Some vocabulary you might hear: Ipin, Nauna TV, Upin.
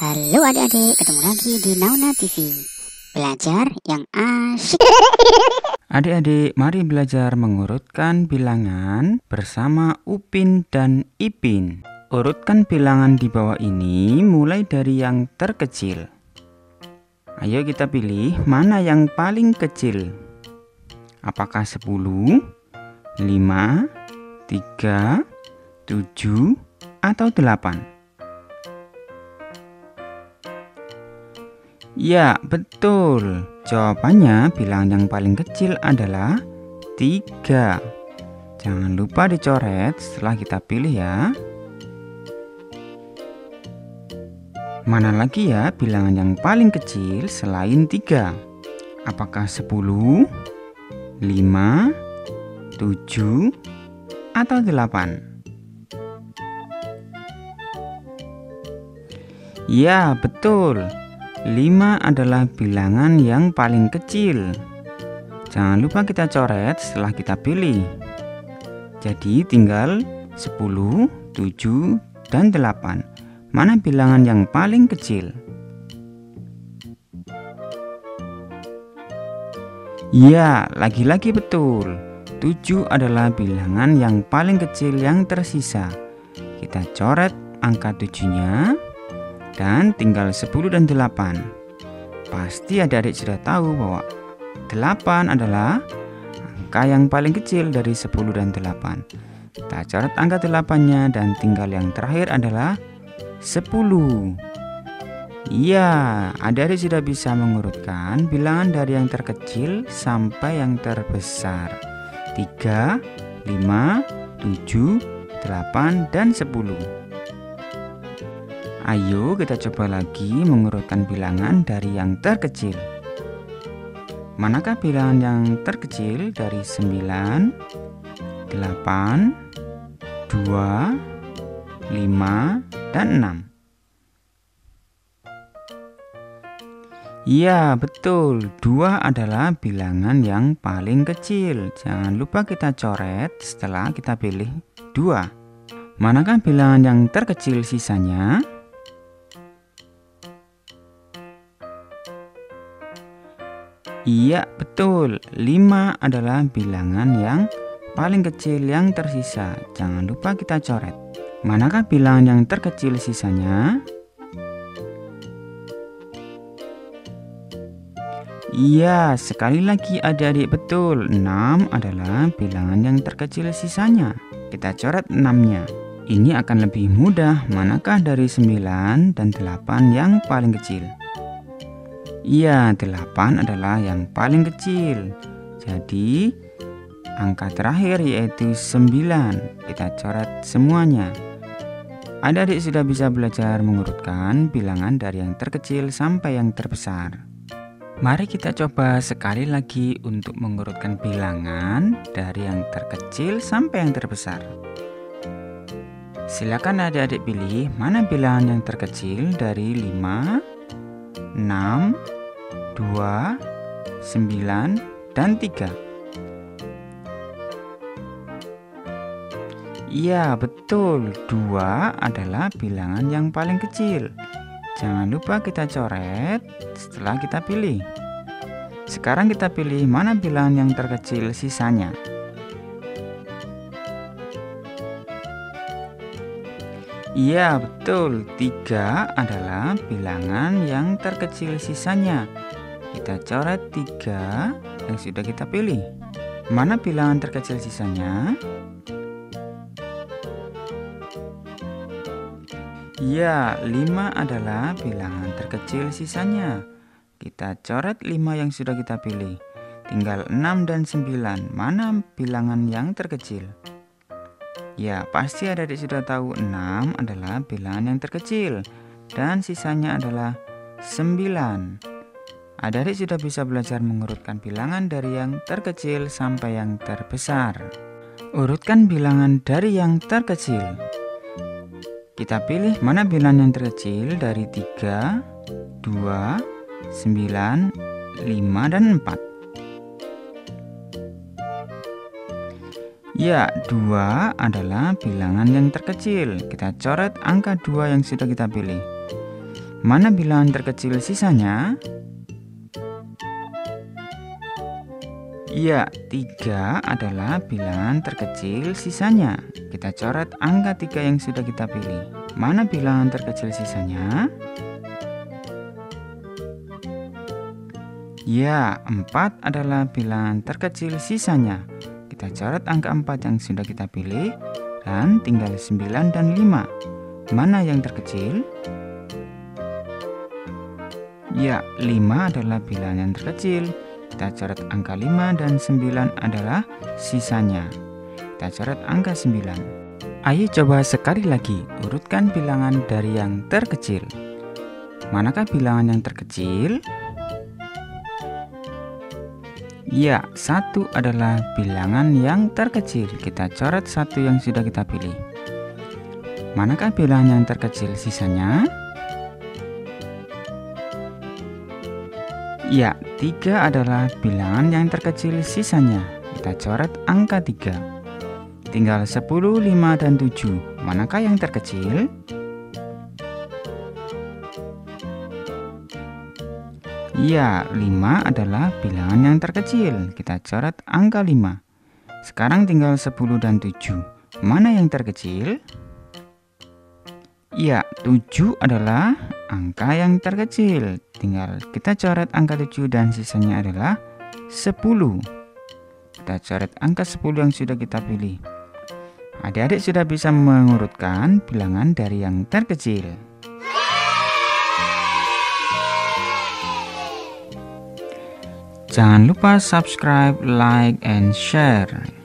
Halo adik-adik, ketemu lagi di Nauna TV. Belajar yang asyik. Adik-adik, mari belajar mengurutkan bilangan bersama Upin dan Ipin. Urutkan bilangan di bawah ini mulai dari yang terkecil. Ayo kita pilih mana yang paling kecil. Apakah 10, 5, 3, 7, atau 8? Ya, betul. Jawabannya bilangan yang paling kecil adalah 3. Jangan lupa dicoret setelah kita pilih ya. Mana lagi ya bilangan yang paling kecil selain 3? Apakah 10, 5, 7, atau 8? Ya, betul. 5 adalah bilangan yang paling kecil. Jangan lupa kita coret setelah kita pilih. Jadi tinggal 10, 7, dan 8. Mana bilangan yang paling kecil? Ya, lagi-lagi betul. 7 adalah bilangan yang paling kecil yang tersisa. Kita coret angka 7-nya. Dan tinggal 10 dan 8. Pasti adik-adik sudah tahu bahwa 8 adalah angka yang paling kecil dari 10 dan 8. Kita coret angka 8-nya dan tinggal yang terakhir adalah 10. Iya, adik-adik sudah bisa mengurutkan bilangan dari yang terkecil sampai yang terbesar. 3, 5, 7, 8, dan 10. Ayo kita coba lagi mengurutkan bilangan dari yang terkecil. Manakah bilangan yang terkecil dari 9, 8, 2, 5, dan 6? Iya, betul. 2 adalah bilangan yang paling kecil. Jangan lupa kita coret setelah kita pilih 2. Manakah bilangan yang terkecil sisanya? Iya, betul. 5 adalah bilangan yang paling kecil yang tersisa. Jangan lupa kita coret. Manakah bilangan yang terkecil sisanya? Iya, sekali lagi adik-adik betul. 6 adalah bilangan yang terkecil sisanya. Kita coret 6-nya. Ini akan lebih mudah. Manakah dari 9 dan 8 yang paling kecil? Iya, 8 adalah yang paling kecil. Jadi, angka terakhir yaitu 9. Kita coret semuanya. Adik-adik sudah bisa belajar mengurutkan bilangan dari yang terkecil sampai yang terbesar. Mari kita coba sekali lagi untuk mengurutkan bilangan dari yang terkecil sampai yang terbesar. Silakan adik-adik pilih mana bilangan yang terkecil dari 5, 6, 2, 9, dan 3. Iya, betul. 2 adalah bilangan yang paling kecil. Jangan lupa kita coret setelah kita pilih. Sekarang kita pilih mana bilangan yang terkecil sisanya. Iya, betul. 3 adalah bilangan yang terkecil sisanya. Kita coret 3 yang sudah kita pilih. Mana bilangan terkecil sisanya? Iya, 5 adalah bilangan terkecil sisanya. Kita coret 5 yang sudah kita pilih. Tinggal 6 dan 9. Mana bilangan yang terkecil? Ya, pasti adik-adik sudah tahu 6 adalah bilangan yang terkecil dan sisanya adalah 9. Adik-adik sudah bisa belajar mengurutkan bilangan dari yang terkecil sampai yang terbesar. Urutkan bilangan dari yang terkecil. Kita pilih mana bilangan yang terkecil dari 3, 2, 9, 5, dan 4. Ya, 2 adalah bilangan yang terkecil. Kita coret angka 2 yang sudah kita pilih. Mana bilangan terkecil sisanya? Iya, 3 adalah bilangan terkecil sisanya. Kita coret angka 3 yang sudah kita pilih. Mana bilangan terkecil sisanya? Ya, 4 adalah bilangan terkecil sisanya. Kita coret angka 4 yang sudah kita pilih. Dan tinggal 9 dan 5. Mana yang terkecil? Ya, 5 adalah bilangan yang terkecil. Kita coret angka 5 dan 9 adalah sisanya. Kita coret angka 9. Ayo coba sekali lagi, urutkan bilangan dari yang terkecil. Manakah bilangan yang terkecil? Ya, 1 adalah bilangan yang terkecil. Kita coret 1 yang sudah kita pilih. Manakah bilangan yang terkecil sisanya? Ya, 3 adalah bilangan yang terkecil sisanya. Kita coret angka 3. Tinggal 10, 5, dan 7. Manakah yang terkecil? Ya, 5 adalah bilangan yang terkecil. Kita coret angka 5. Sekarang tinggal 10 dan 7. Mana yang terkecil? Ya, 7 adalah angka yang terkecil. Tinggal kita coret angka 7 dan sisanya adalah 10. Kita coret angka 10 yang sudah kita pilih. Adik-adik sudah bisa mengurutkan bilangan dari yang terkecil. Jangan lupa subscribe, like, and share.